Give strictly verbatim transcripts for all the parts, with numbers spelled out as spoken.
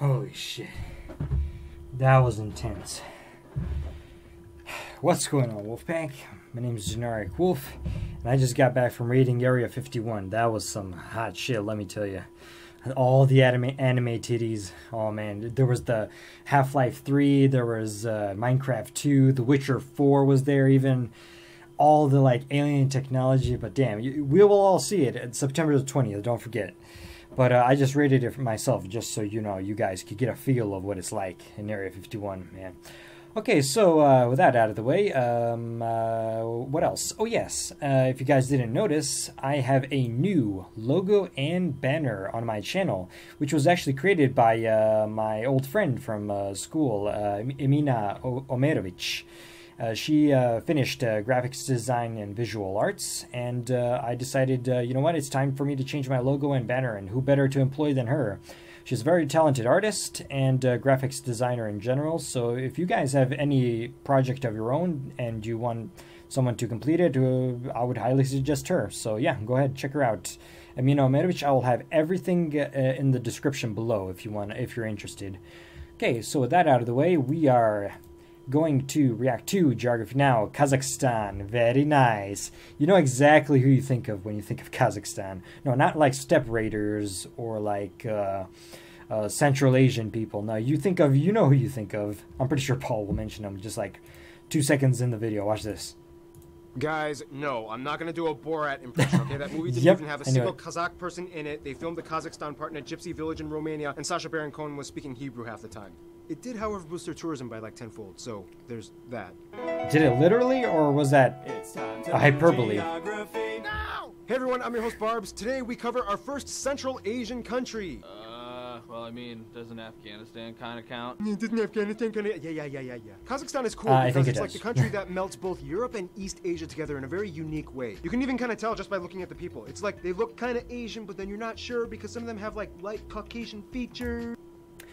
Holy shit. That was intense. What's going on, Wolfpack? My name is Generic Wolf, and I just got back from raiding Area fifty-one. That was some hot shit, let me tell you. All the anime, anime titties. Oh, man. There was the Half-Life three. There was uh, Minecraft two. The Witcher four was there even. All the, like, alien technology. But, damn, you, we will all see it. It's September the twentieth. Don't forget. But uh, I just rated it for myself just so, you know, you guys could get a feel of what it's like in Area fifty-one, man. Okay, so uh, with that out of the way, um, uh, what else? Oh, yes, uh, if you guys didn't notice, I have a new logo and banner on my channel, which was actually created by uh, my old friend from uh, school, uh, Emina Omerovic. Uh, she uh, finished uh, graphics design and visual arts, and uh, I decided, uh, you know what, it's time for me to change my logo and banner, and who better to employ than her? She's a very talented artist and uh, graphics designer in general, so if you guys have any project of your own and you want someone to complete it, uh, I would highly suggest her. So yeah, go ahead, check her out. Emina Omerovic, I will have everything uh, in the description below if you want, if you're interested. Okay, so with that out of the way, we are going to react to Geography Now, Kazakhstan. Very nice. You know exactly who you think of when you think of Kazakhstan. No, not like steppe raiders or like uh, uh, Central Asian people. No, you think of, you know who you think of. I'm pretty sure Paul will mention them just like two seconds in the video. Watch this. Guys, no, I'm not going to do a Borat impression, okay? That movie didn't yep, even have a single Kazakh person in it. They filmed the Kazakhstan part in a gypsy village in Romania, and Sacha Baron Cohen was speaking Hebrew half the time. It did, however, boost their tourism by like tenfold, so there's that. Did it literally, or was that a hyperbole? No! Hey everyone, I'm your host, Barbz. Today we cover our first Central Asian country. Uh, well, I mean, doesn't Afghanistan kind of count? Doesn't Afghanistan kind of... Yeah, yeah, yeah, yeah, yeah. Kazakhstan is cool uh, because I think it it's does. Like the country that melts both Europe and East Asia together in a very unique way. You can even kind of tell just by looking at the people. It's like they look kind of Asian, but then you're not sure because some of them have like light Caucasian features.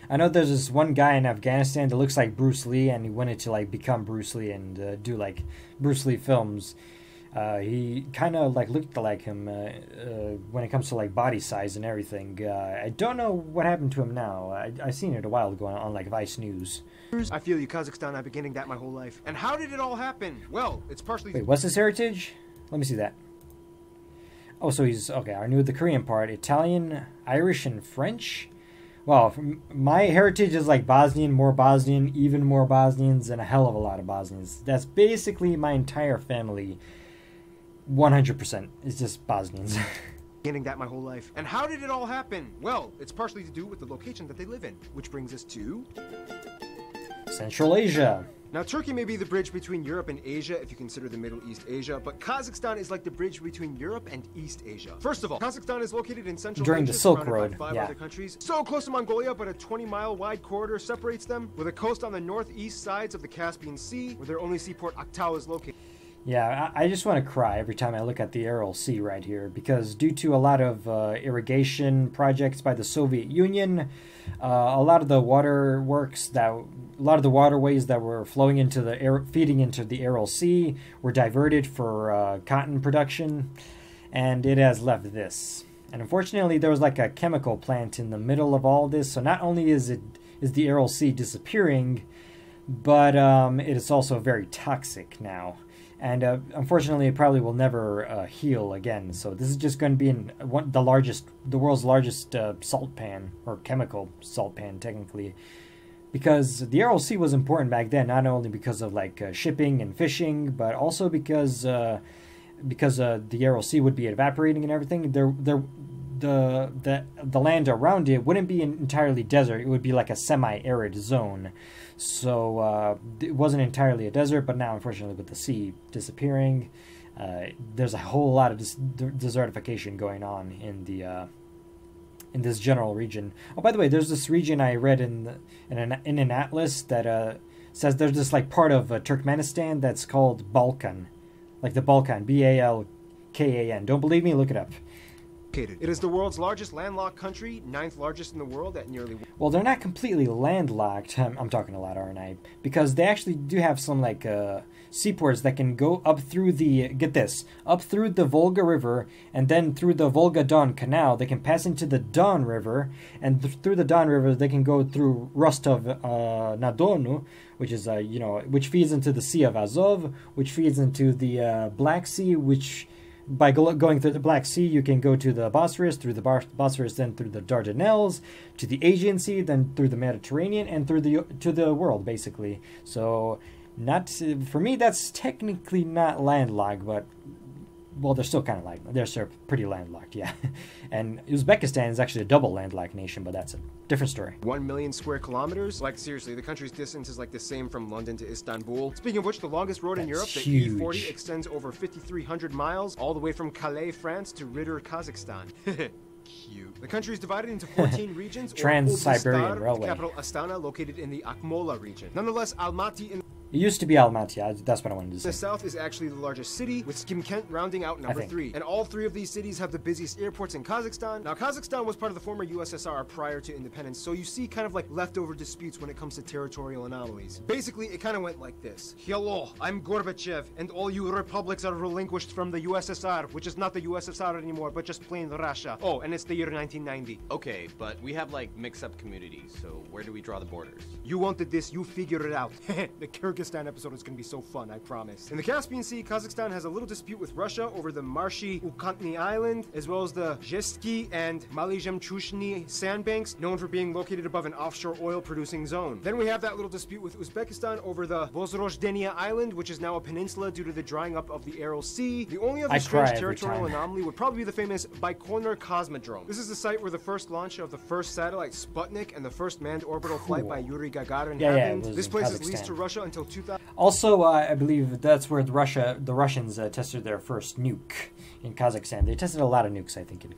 I know there's this one guy in Afghanistan that looks like Bruce Lee, and he wanted to like become Bruce Lee and uh, do like Bruce Lee films. Uh, he kind of like looked like him uh, uh, when it comes to like body size and everything. Uh, I don't know what happened to him now. I, I seen it a while ago on, on like Vice News. I feel you, Kazakhstan. I've been getting that my whole life. And how did it all happen? Well, it's partially. Wait, what's his heritage? Let me see that. Oh, so he's okay. I knew the Korean part, Italian, Irish, and French. Well, my heritage is like Bosnian, more Bosnian, even more Bosnians, and a hell of a lot of Bosnians. That's basically my entire family. one hundred percent. It's just Bosnians. Getting that my whole life. And how did it all happen? Well, it's partially to do with the location that they live in, which brings us to... Central Asia. Now, Turkey may be the bridge between Europe and Asia if you consider the Middle East Asia, but Kazakhstan is like the bridge between Europe and East Asia. First of all, Kazakhstan is located in Central During Asia, the Silk Road, five yeah. other countries, so close to Mongolia, but a twenty mile wide corridor separates them with a coast on the northeast sides of the Caspian Sea, where their only seaport, Aktau, is located. Yeah, I, I just want to cry every time I look at the Aral Sea right here, because due to a lot of uh, irrigation projects by the Soviet Union, uh, a lot of the water works that... A lot of the waterways that were flowing into the air, feeding into the Aral Sea were diverted for uh, cotton production, and it has left this. And unfortunately, there was like a chemical plant in the middle of all this. So not only is it is the Aral Sea disappearing, but um, it is also very toxic now. And uh, unfortunately, it probably will never uh, heal again. So this is just going to be in one, the largest, the world's largest uh, salt pan, or chemical salt pan, technically. Because the Aral Sea was important back then, not only because of like uh, shipping and fishing, but also because uh, because uh, the Aral Sea would be evaporating and everything. There, there, the the the land around it wouldn't be an entirely desert. It would be like a semi-arid zone. So uh, it wasn't entirely a desert, but now unfortunately with the sea disappearing, uh, there's a whole lot of des desertification going on in the. Uh, in this general region. Oh, by the way, there's this region I read in the, in, an, in an atlas that uh, says there's this like part of uh, Turkmenistan that's called Balkan, like the Balkan, B A L K A N. Don't believe me? Look it up. located. It is the world's largest landlocked country, ninth largest in the world at nearly... Well, they're not completely landlocked. I'm, I'm talking a lot, aren't I? Because they actually do have some, like, uh, seaports that can go up through the... Get this. Up through the Volga River, and then through the Volga-Don Canal, they can pass into the Don River, and th through the Don River, they can go through Rostov-na-Donu, uh, which is, uh, you know, which feeds into the Sea of Azov, which feeds into the uh, Black Sea, which... By go going through the Black Sea, you can go to the Bosphorus, through the Bar Bosphorus, then through the Dardanelles, to the Aegean Sea, then through the Mediterranean, and through the to the world, basically. So, not for me, that's technically not landlocked, but well, they're still kind of like they're still pretty landlocked, yeah. And Uzbekistan is actually a double landlocked nation, but that's a different story. One million square kilometers. Like seriously, the country's distance is like the same from London to Istanbul. Speaking of which, the longest road that's in Europe, huge. The E forty, extends over fifty-three hundred miles, all the way from Calais, France, to Ritter, Kazakhstan. Cute. The country is divided into fourteen regions. Trans-Siberian Railway. The capital Astana, located in the Akmola region. Nonetheless, Almaty in It used to be Almaty, that's what I wanted to say. The south is actually the largest city, with Shymkent rounding out number three. And all three of these cities have the busiest airports in Kazakhstan. Now, Kazakhstan was part of the former U S S R prior to independence, so you see kind of like leftover disputes when it comes to territorial anomalies. Basically, it kind of went like this. Hello, I'm Gorbachev, and all you republics are relinquished from the U S S R, which is not the U S S R anymore, but just plain Russia. Oh, and it's the year nineteen ninety. Okay, but we have like mixed-up communities, so where do we draw the borders? You wanted this, you figure it out. The Kyrgyz episode is going to be so fun, I promise. In the Caspian Sea, Kazakhstan has a little dispute with Russia over the marshy Ukantni Island, as well as the Zeski and Malijemchushni sandbanks, known for being located above an offshore oil-producing zone. Then we have that little dispute with Uzbekistan over the Vozroždenia Island, which is now a peninsula due to the drying up of the Aral Sea. The only other strange territorial anomaly would probably be the famous Baikonur Cosmodrome. This is the site where the first launch of the first satellite Sputnik and the first manned orbital cool. flight by Yuri Gagarin yeah, happened. Yeah, this place Kazakhstan. is leased to Russia until Also, uh, I believe that's where the, Russia, the Russians uh, tested their first nuke in Kazakhstan. They tested a lot of nukes, I think, in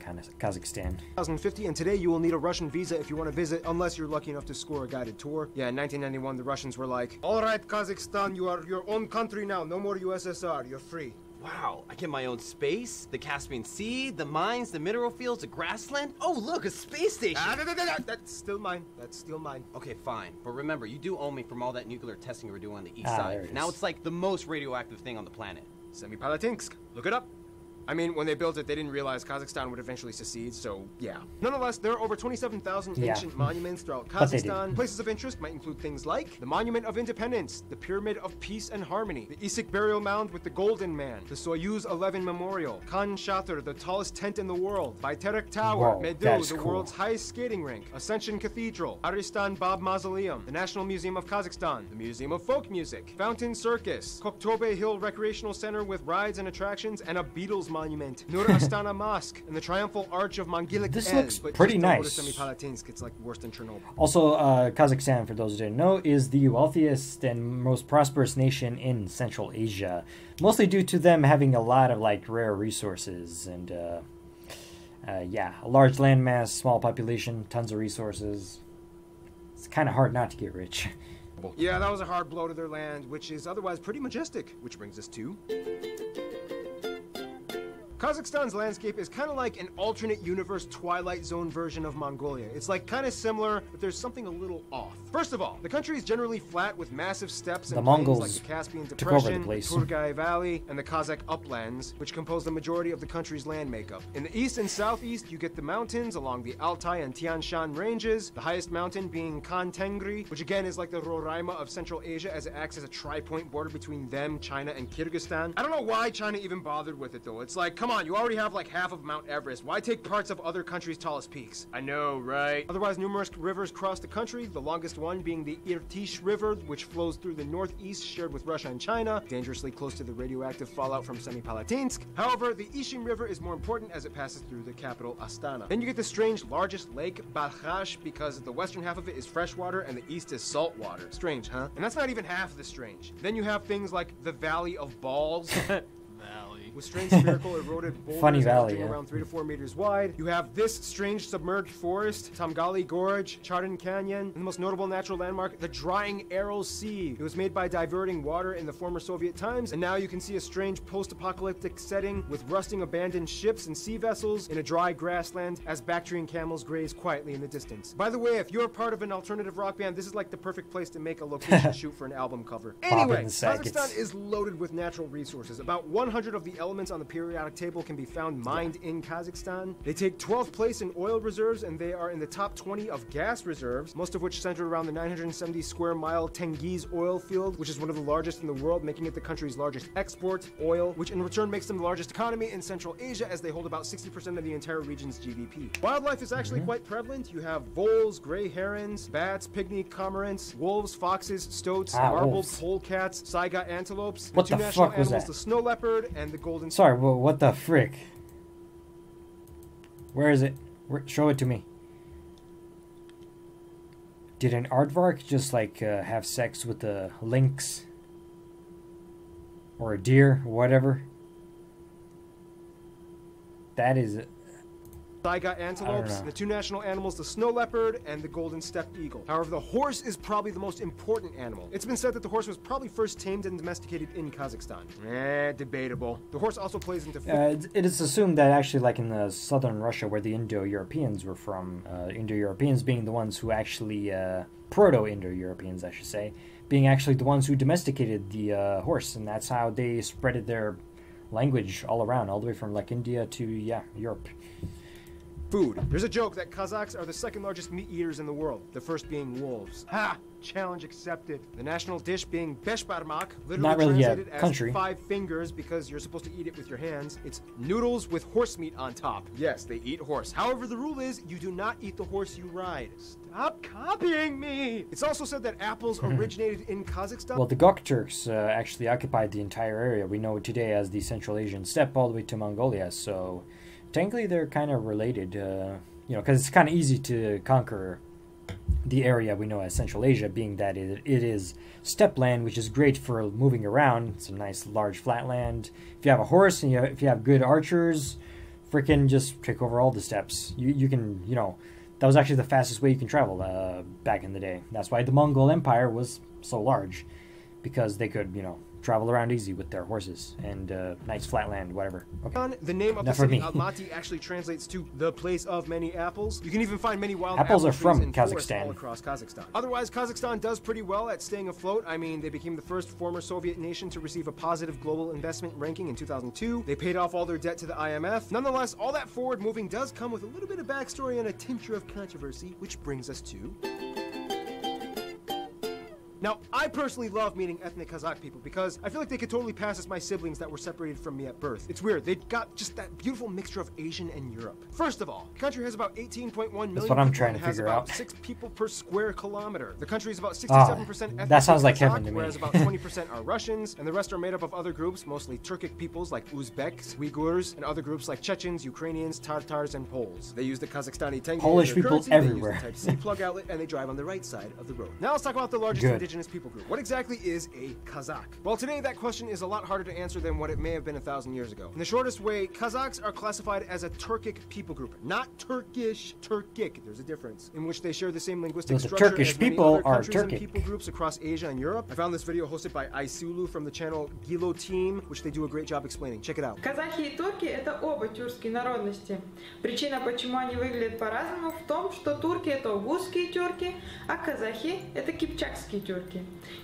Kazakhstan. two thousand fifty, and today you will need a Russian visa if you want to visit, unless you're lucky enough to score a guided tour. Yeah, in nineteen ninety-one, the Russians were like, "All right, Kazakhstan, you are your own country now. No more U S S R. You're free." Wow, I get my own space, the Caspian Sea, the mines, the mineral fields, the grassland. Oh, look, a space station! Ah, da, da, da, da. That's still mine. That's still mine. Okay, fine. But remember, you do owe me from all that nuclear testing we were doing on the east ah, side. It now it's like the most radioactive thing on the planet. Semipalatinsk. Look it up. I mean, when they built it, they didn't realize Kazakhstan would eventually secede, so yeah. Nonetheless, there are over twenty-seven thousand yeah. ancient monuments throughout Kazakhstan. Places of interest might include things like the Monument of Independence, the Pyramid of Peace and Harmony, the Isik Burial Mound with the Golden Man, the Soyuz eleven Memorial, Khan Shatyr, the tallest tent in the world, Baiterek Tower, Whoa, Medeu, the cool. world's highest skating rink, Ascension Cathedral, Aristan Bab Mausoleum, the National Museum of Kazakhstan, the Museum of Folk Music, Fountain Circus, Koktobe Hill Recreational Center with rides and attractions, and a Beatles Monument, Nur Astana Mosque, and the Triumphal Arch of Mangilik Ez. This looks pretty nice. It's like worse than Chernobyl. Also, uh, Kazakhstan, for those who didn't know, is the wealthiest and most prosperous nation in Central Asia, mostly due to them having a lot of like rare resources and uh, uh, yeah, a large landmass, small population, tons of resources. It's kind of hard not to get rich. Yeah, that was a hard blow to their land, which is otherwise pretty majestic, which brings us to... Kazakhstan's landscape is kind of like an alternate universe Twilight Zone version of Mongolia. It's like kind of similar, but there's something a little off. First of all, the country is generally flat with massive steppes and plains like the Caspian Depression, the Turgai Valley, and the Kazakh uplands, which compose the majority of the country's land makeup. In the east and southeast, you get the mountains along the Altai and Tian Shan ranges, the highest mountain being Khan Tengri, which again is like the Roraima of Central Asia as it acts as a tri-point border between them, China, and Kyrgyzstan. I don't know why China even bothered with it though. It's like, come Come on, you already have like half of Mount Everest. Why take parts of other countries' tallest peaks? I know, right? Otherwise, numerous rivers cross the country, the longest one being the Irtysh River, which flows through the northeast, shared with Russia and China, dangerously close to the radioactive fallout from Semipalatinsk. However, the Ishim River is more important as it passes through the capital, Astana. Then you get the strange largest lake, Balkhash, because the western half of it is freshwater and the east is saltwater. Strange, huh? And that's not even half the strange. Then you have things like the Valley of Balls. Valley. With strange spherical eroded boulders yeah. around three to four meters wide, you have this strange submerged forest, Tamgali Gorge, Chardon Canyon, and the most notable natural landmark, the drying Aral Sea. It was made by diverting water in the former Soviet times, and now you can see a strange post-apocalyptic setting with rusting abandoned ships and sea vessels in a dry grassland as Bactrian camels graze quietly in the distance. By the way, if you're part of an alternative rock band, this is like the perfect place to make a location shoot for an album cover. Anyway, Kazakhstan is loaded with natural resources. About one hundred of the elements on the periodic table can be found mined yeah. in Kazakhstan. They take twelfth place in oil reserves, and they are in the top twenty of gas reserves, most of which centered around the nine hundred seventy square mile Tengiz oil field, which is one of the largest in the world, making it the country's largest export, oil, which in return makes them the largest economy in Central Asia, as they hold about sixty percent of the entire region's G D P. Wildlife is actually mm-hmm. quite prevalent. You have voles, gray herons, bats, pygmy cormorants, wolves, foxes, stoats, ah, marbles, polecats, saiga antelopes, what the, the fuck was animals, that? The snow leopard and the golden... Sorry, but what the frick? Where is it? Where, show it to me. Did an aardvark just like uh, have sex with a lynx? Or a deer, or whatever? That is it. Saiga antelopes, the two national animals, the snow leopard and the golden steppe eagle. However, the horse is probably the most important animal. It's been said that the horse was probably first tamed and domesticated in Kazakhstan. Eh, debatable. The horse also plays into... Uh, it is assumed that actually, like in the southern Russia, where the Indo-Europeans were from, uh, Indo-Europeans being the ones who actually, uh, proto-Indo-Europeans, I should say, being actually the ones who domesticated the uh, horse, and that's how they spreaded their language all around, all the way from, like, India to, yeah, Europe. Food. There's a joke that Kazakhs are the second largest meat eaters in the world, the first being wolves. Ha! Challenge accepted. The national dish being beshbarmak, literally Not really translated as country. Five fingers because you're supposed to eat it with your hands. It's noodles with horse meat on top. Yes, they eat horse. However, the rule is you do not eat the horse you ride. Stop copying me! It's also said that apples originated in Kazakhstan. Well, the Gokturks uh, actually occupied the entire area we know today as the Central Asian steppe all the way to Mongolia, so technically they're kind of related, uh, you know, because it's kind of easy to conquer the area we know as Central Asia, being that it, it is steppe land, which is great for moving around. It's a nice large flat land. If you have a horse and you have, if you have good archers, freaking just take over all the steppes. You, you can, you know, that was actually the fastest way you can travel uh, back in the day. That's why the Mongol Empire was so large, because they could, you know, travel around easy with their horses and uh, nice flatland, whatever. Okay. The name of Not the city Almaty actually translates to the place of many apples. You can even find many wild apples apple are from Kazakhstan. All across Kazakhstan. Otherwise, Kazakhstan does pretty well at staying afloat. I mean, they became the first former Soviet nation to receive a positive global investment ranking in two thousand two. They paid off all their debt to the I M F. Nonetheless, all that forward moving does come with a little bit of backstory and a tincture of controversy, which brings us to... Now, I personally love meeting ethnic Kazakh people because I feel like they could totally pass as my siblings that were separated from me at birth. It's weird. They've got just that beautiful mixture of Asian and Europe. First of all, the country has about eighteen point one million that's what I'm trying to figure out. Six people per square kilometer. The country is about sixty-seven percent oh, that sounds like Kazakh, heaven to me. Whereas about twenty percent are Russians, and the rest are made up of other groups, mostly Turkic peoples like Uzbeks, Uyghurs, and other groups like Chechens, Ukrainians, Tartars, and Poles. They use the Kazakhstani tenge. Polish people currency, everywhere. They use the Type C plug outlet, and they drive on the right side of the road. Now let's talk about the largest Good. Indigenous people group. What exactly is a Kazakh? Well, today that question is a lot harder to answer than what it may have been a thousand years ago. In the shortest way, Kazakhs are classified as a Turkic people group, not Turkish, Turkic. There's a difference, in which they share the same linguistic Those structure Turkish as many people other countries are Turkic. And people groups across Asia and Europe. I found this video hosted by Aysulu from the channel Gilo Team, which they do a great job explaining. Check it out. Казахи и турки это оба тюркские народности. Причина, почему они выглядят по-разному, в том, что турки это угузские тюрки, а казахи это кипчакские тюрки.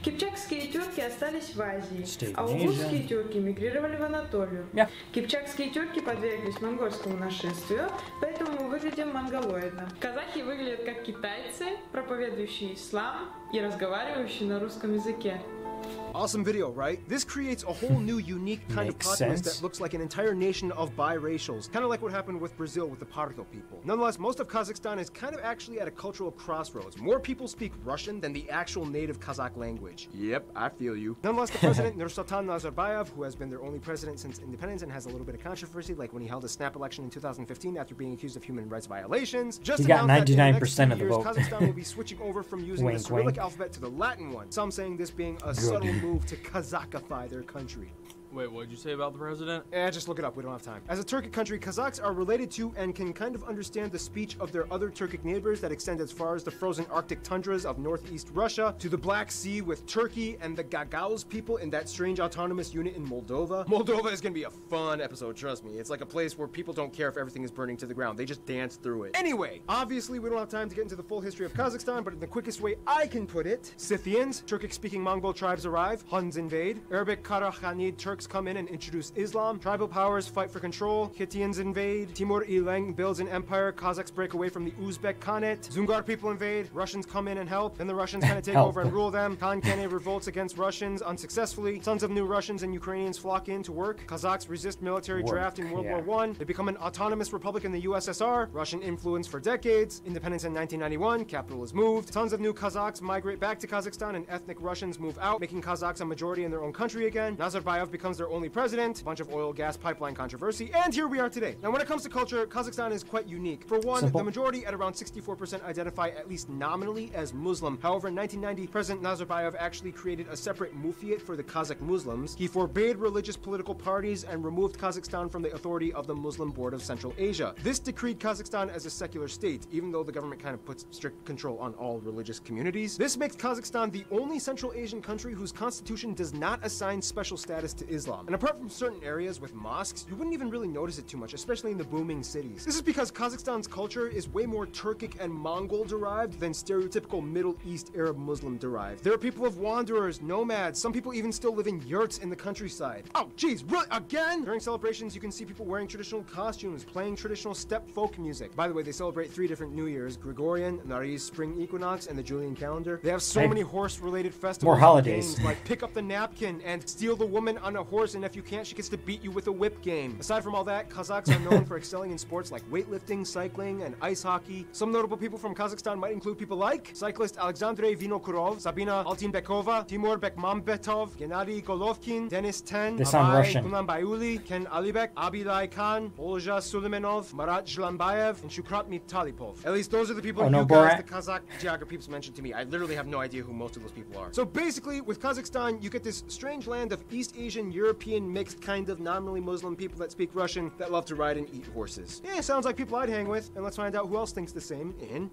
Кипчакские тюрки остались в Азии, а угузские тюрки мигрировали в Анатолию. Yeah. Кипчакские тюрки подверглись монгольскому нашествию, поэтому мы выглядим монголоидно. Казахи выглядят как китайцы, проповедующие ислам и разговаривающие на русском языке. Awesome video, right? This creates a whole new unique kind of populace that looks like an entire nation of biracials, kind of like what happened with Brazil with the Pardo people. Nonetheless, most of Kazakhstan is kind of actually at a cultural crossroads. More people speak Russian than the actual native Kazakh language. Yep, I feel you. Nonetheless, the president, Nursultan Nazarbayev, who has been their only president since independence and has a little bit of controversy, like when he held a snap election in two thousand fifteen after being accused of human rights violations, just he got ninety-nine percent of the vote. Kazakhstan will be switching over from using wink, the Cyrillic wink. alphabet to the Latin one, some saying this being a Good. subtle move to Kazakhify their country. Wait, what'd you say about the president? Eh, just look it up. We don't have time. As a Turkic country, Kazakhs are related to and can kind of understand the speech of their other Turkic neighbors that extend as far as the frozen Arctic tundras of northeast Russia, to the Black Sea with Turkey, and the Gagauz people in that strange autonomous unit in Moldova. Moldova is gonna be a fun episode, trust me. It's like a place where people don't care if everything is burning to the ground. They just dance through it. Anyway, obviously we don't have time to get into the full history of Kazakhstan, but in the quickest way I can put it, Scythians, Turkic-speaking Mongol tribes arrive, Huns invade, Arabic Qaraqhanid Turks come in and introduce Islam, tribal powers fight for control, Hittians invade, Timur Ilang builds an empire, Kazakhs break away from the Uzbek Khanate, Dzungar people invade, Russians come in and help, then the Russians kind of take over and rule them, Khan Khanate revolts against Russians unsuccessfully, Sons of New Russians and Ukrainians flock in to work, Kazakhs resist military work, draft in World yeah. War One. They become an autonomous republic in the U S S R, Russian influence for decades, independence in nineteen ninety-one, capital is moved, tons of new Kazakhs migrate back to Kazakhstan and ethnic Russians move out, making Kazakhs a majority in their own country again, Nazarbayev becomes their only president, a bunch of oil gas pipeline controversy, and here we are today. Now when it comes to culture, Kazakhstan is quite unique. For one, Simple. The majority at around sixty-four percent identify at least nominally as Muslim. However, in nineteen ninety, President Nazarbayev actually created a separate muftiate for the Kazakh Muslims. He forbade religious political parties and removed Kazakhstan from the authority of the Muslim Board of Central Asia. This decreed Kazakhstan as a secular state, even though the government kind of puts strict control on all religious communities. This makes Kazakhstan the only Central Asian country whose constitution does not assign special status to Islam. And apart from certain areas with mosques, you wouldn't even really notice it too much, especially in the booming cities. This is because Kazakhstan's culture is way more Turkic and Mongol derived than stereotypical Middle East Arab Muslim derived. There are people of wanderers, nomads, some people even still live in yurts in the countryside. Oh geez, really? Again? During celebrations, you can see people wearing traditional costumes, playing traditional steppe folk music. By the way, they celebrate three different New Years, Gregorian, Nari's Spring Equinox, and the Julian calendar. They have so I many horse-related festivals. More holidays. Games, like pick up the napkin and steal the woman on a horse, and if you can't, she gets to beat you with a whip game. Aside from all that, Kazakhs are known for excelling in sports like weightlifting, cycling, and ice hockey. Some notable people from Kazakhstan might include people like cyclist Alexandre Vinokurov, Sabina Altinbekova, Timur Bekmambetov, Gennady Golovkin, Denis Ten, Abay Kunanbayuli, Ken Alibek, Abilay Khan, Olja Suleimanov, Marat Zhlambayev, and Shukrat Mitalipov. At least those are the people oh, no, you guys, the Kazakh geography peeps mentioned to me. I literally have no idea who most of those people are. So basically, with Kazakhstan, you get this strange land of East Asian European mixed kind of nominally Muslim people that speak Russian that love to ride and eat horses. Yeah, sounds like people I'd hang with, and let's find out who else thinks the same in...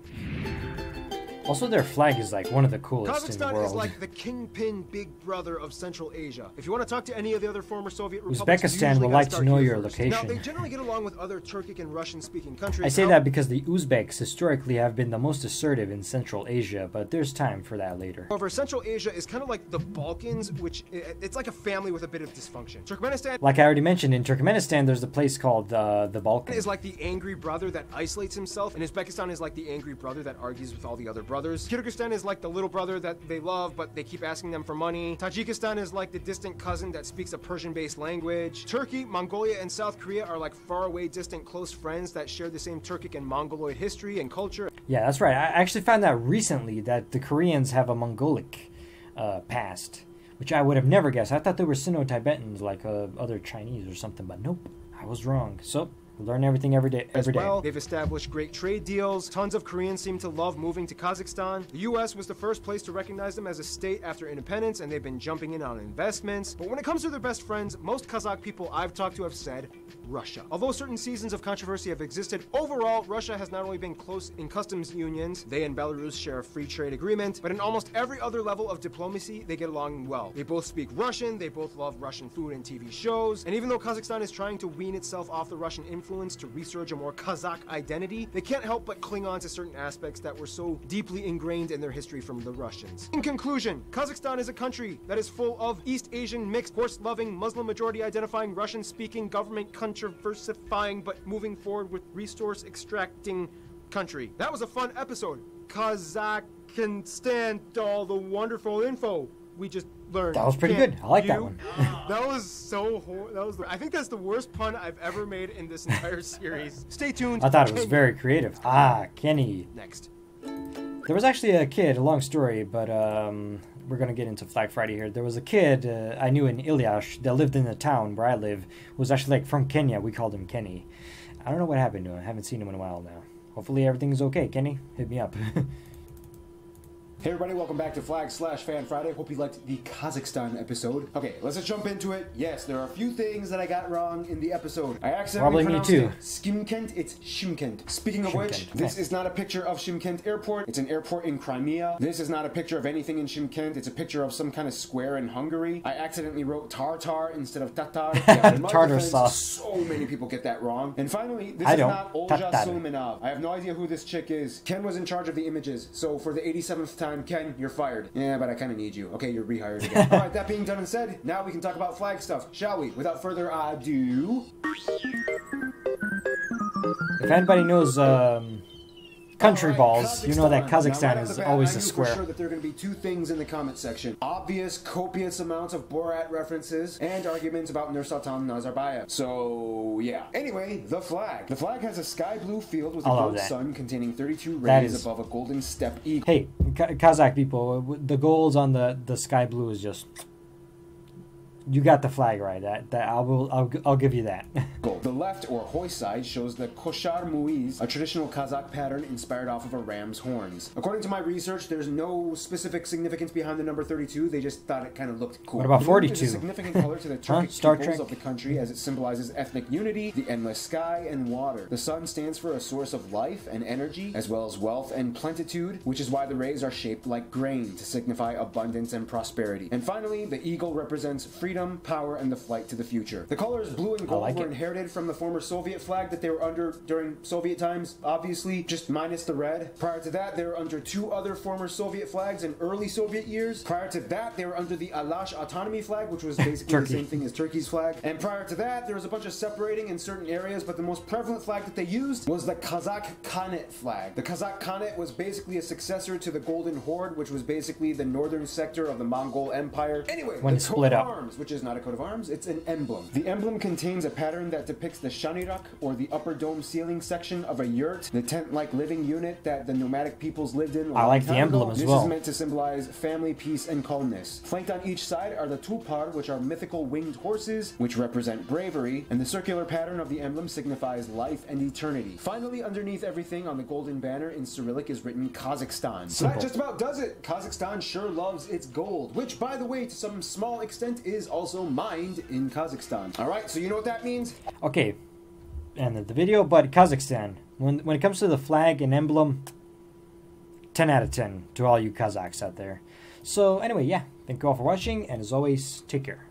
Also, their flag is like one of the coolest Kazakhstan in the world. Kazakhstan is like the kingpin big brother of Central Asia. If you want to talk to any of the other former Soviet republics, Uzbekistan would like to know your first. location. Now, they generally get along with other Turkic and Russian-speaking countries. I say now, that because the Uzbeks historically have been the most assertive in Central Asia, but there's time for that later. However, Central Asia is kind of like the Balkans, which it's like a family with a bit of dysfunction. Turkmenistan, like I already mentioned, in Turkmenistan, there's a place called uh, the Balkans. Is like the angry brother that isolates himself, and Uzbekistan is like the angry brother that argues with all the other brothers. Brothers. Kyrgyzstan is like the little brother that they love, but they keep asking them for money. Tajikistan is like the distant cousin that speaks a Persian-based language. Turkey, Mongolia, and South Korea are like faraway, distant, close friends that share the same Turkic and Mongoloid history and culture. Yeah, that's right. I actually found out recently that the Koreans have a Mongolic uh, past, which I would have never guessed. I thought they were Sino-Tibetans like uh, other Chinese or something, but nope, I was wrong. So... learn everything every day. Every As well, day. They've established great trade deals. Tons of Koreans seem to love moving to Kazakhstan. The U S was the first place to recognize them as a state after independence, and they've been jumping in on investments. But when it comes to their best friends, most Kazakh people I've talked to have said Russia. Although certain seasons of controversy have existed, overall, Russia has not only been close in customs unions, they and Belarus share a free trade agreement, but in almost every other level of diplomacy, they get along well. They both speak Russian, they both love Russian food and T V shows, and even though Kazakhstan is trying to wean itself off the Russian influence, to research a more Kazakh identity, they can't help but cling on to certain aspects that were so deeply ingrained in their history from the Russians. In conclusion, Kazakhstan is a country that is full of East Asian mixed, horse-loving, Muslim-majority-identifying, Russian-speaking, government-controversifying, but moving forward with resource-extracting country. That was a fun episode. Kazakhstan, all the wonderful info we just learned. That was pretty Can't good. I like you? that one. That was so hor that was I think that's the worst pun I've ever made in this entire series. Stay tuned. I thought it was very creative. Ah, Kenny. Next. There was actually a kid, a long story, but um we're going to get into Flag Friday here. There was a kid uh, I knew in Ilyash that lived in the town where I live, who was actually like from Kenya. We called him Kenny. I don't know what happened to him. I haven't seen him in a while now. Hopefully everything's okay, Kenny. Hit me up. Hey everybody, welcome back to Flag Slash Fan Friday. Hope you liked the Kazakhstan episode. Okay, let's just jump into it. Yes, there are a few things that I got wrong in the episode. I accidentally pronounced it Shymkent, it's Shymkent. Speaking of Shymkent. which, this is not a picture of Shymkent Airport. It's an airport in Crimea. This is not a picture of anything in Shymkent. It's a picture of some kind of square in Hungary. I accidentally wrote tartar instead of tatar. Yeah, tartar sauce. So many people get that wrong. And finally, this I is don't. not Olja Suminov. I have no idea who this chick is. Ken was in charge of the images, so for the eighty-seventh time, Ken, you're fired. Yeah, but I kind of need you. Okay, you're rehired again. All right, that being done and said, now we can talk about flag stuff, shall we? Without further ado... If anybody knows, um... country balls, you know that Kazakhstan right is bat, always I a square. I'm sure that there are going to be two things in the comment section. Obvious, copious amounts of Borat references and arguments about Nursultan Nazarbayev. So, yeah. Anyway, the flag. The flag has a sky blue field with a gold sun containing thirty-two rays is... above a golden step eagle. Hey, Ka Kazakh people, the gold on the, the sky blue is just... You got the flag right. That, that I will, I'll, I'll give you that. Gold. The left or hoist side shows the koshar muiz, a traditional Kazakh pattern inspired off of a ram's horns. According to my research, there's no specific significance behind the number thirty-two. They just thought it kind of looked cool. What about forty-two? It's a significant color to the Turkic huh? peoples of the country as it symbolizes ethnic unity, the endless sky, and water. The sun stands for a source of life and energy, as well as wealth and plenitude, which is why the rays are shaped like grain to signify abundance and prosperity. And finally, the eagle represents freedom. Freedom, power, and the flight to the future. The colors blue and gold like were it. inherited from the former Soviet flag that they were under during Soviet times, obviously, just minus the red. Prior to that, they were under two other former Soviet flags in early Soviet years. Prior to that, they were under the Alash autonomy flag, which was basically the same thing as Turkey's flag. And prior to that, there was a bunch of separating in certain areas, but the most prevalent flag that they used was the Kazakh Khanate flag. The Kazakh Khanate was basically a successor to the Golden Horde, which was basically the northern sector of the Mongol Empire. Anyway, when it split up. Arms, which is not a coat of arms, it's an emblem. The emblem contains a pattern that depicts the shanirak, or the upper dome ceiling section of a yurt, the tent-like living unit that the nomadic peoples lived in. I like the emblem as well. This is meant to symbolize family, peace, and calmness. Flanked on each side are the tulpar, which are mythical winged horses, which represent bravery, and the circular pattern of the emblem signifies life and eternity. Finally, underneath everything on the golden banner in Cyrillic is written Kazakhstan. Simple. That just about does it. Kazakhstan sure loves its gold, which, by the way, to some small extent is also mined in Kazakhstan. All right, so you know what that means. Okay, end of the video. But Kazakhstan, when when it comes to the flag and emblem, ten out of ten to all you Kazakhs out there. So anyway, yeah, thank you all for watching, and as always, take care.